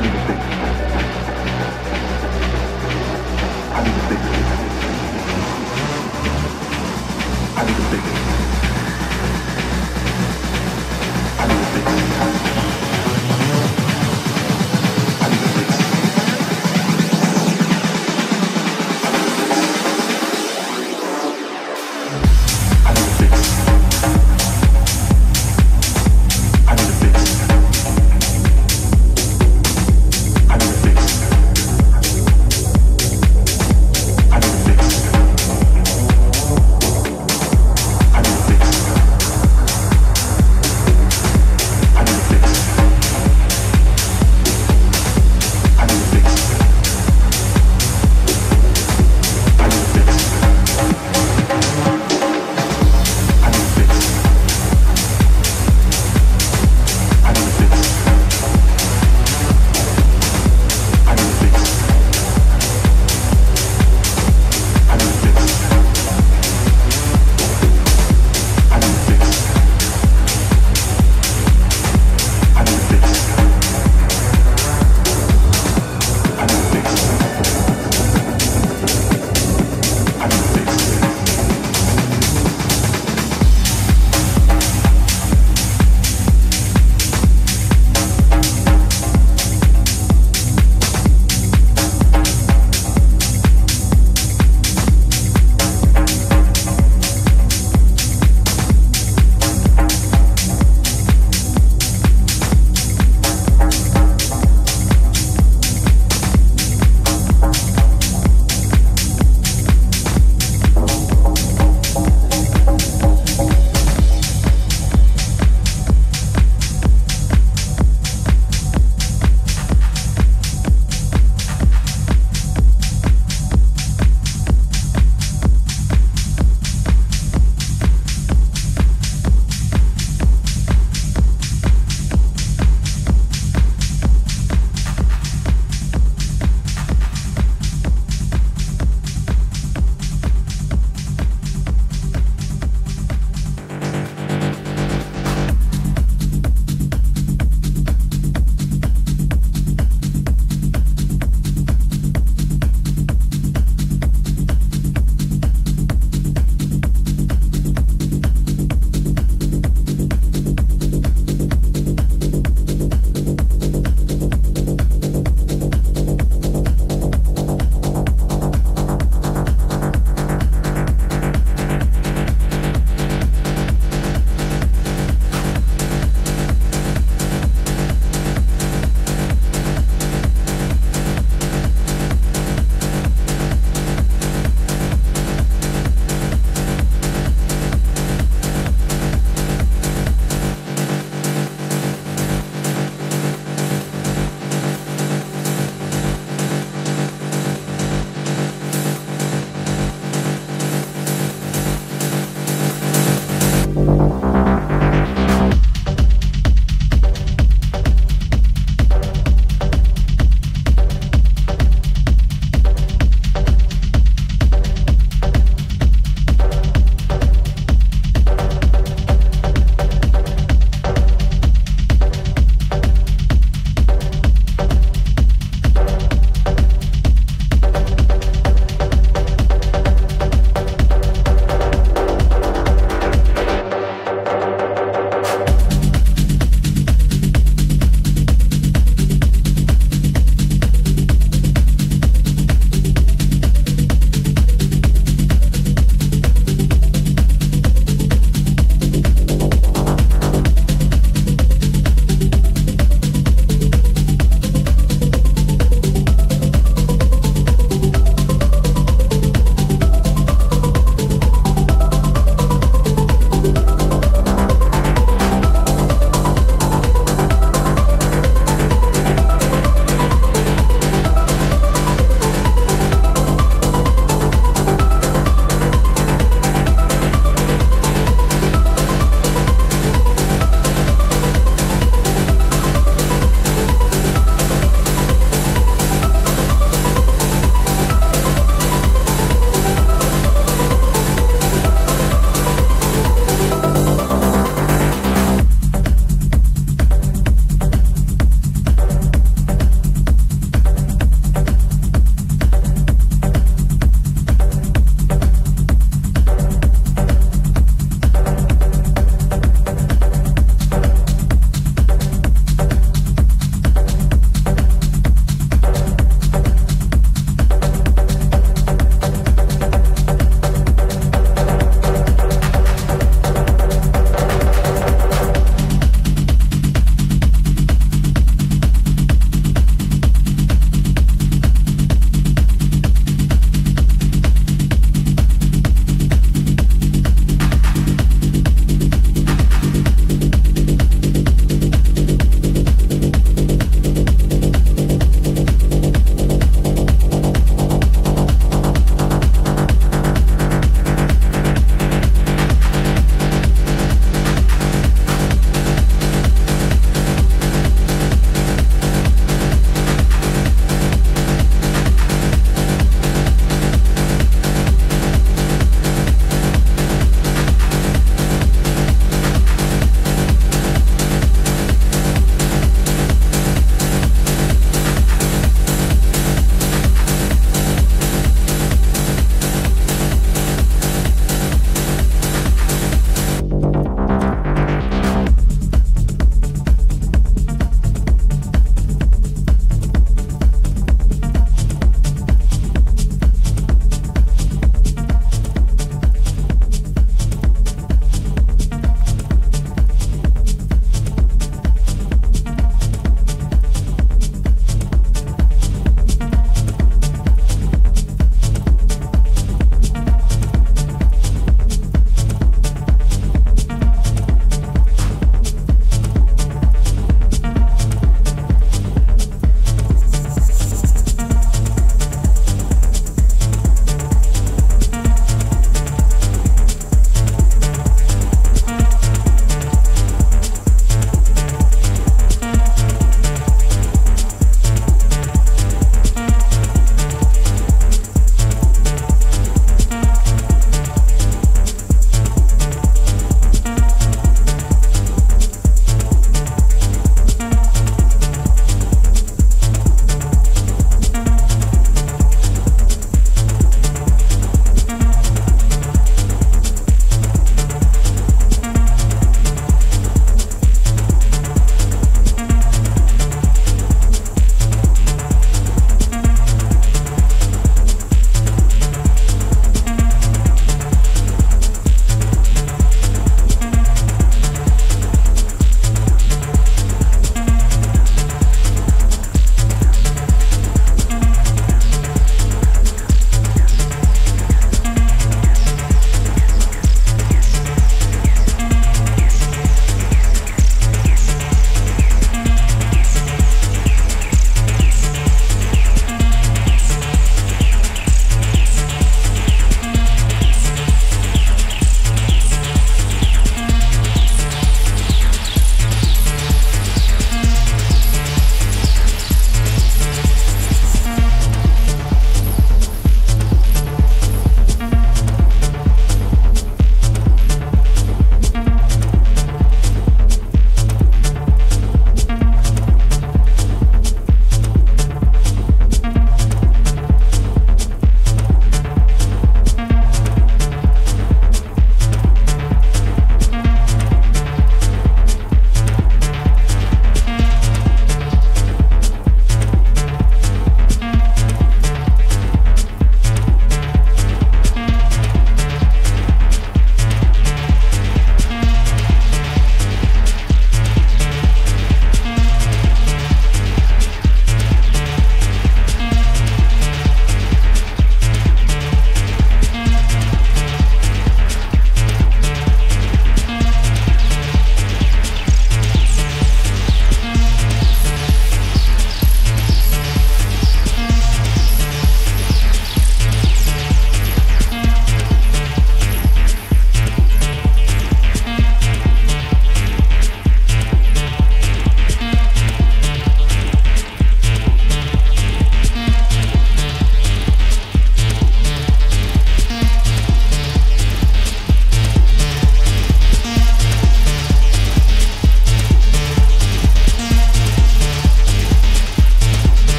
I need to think.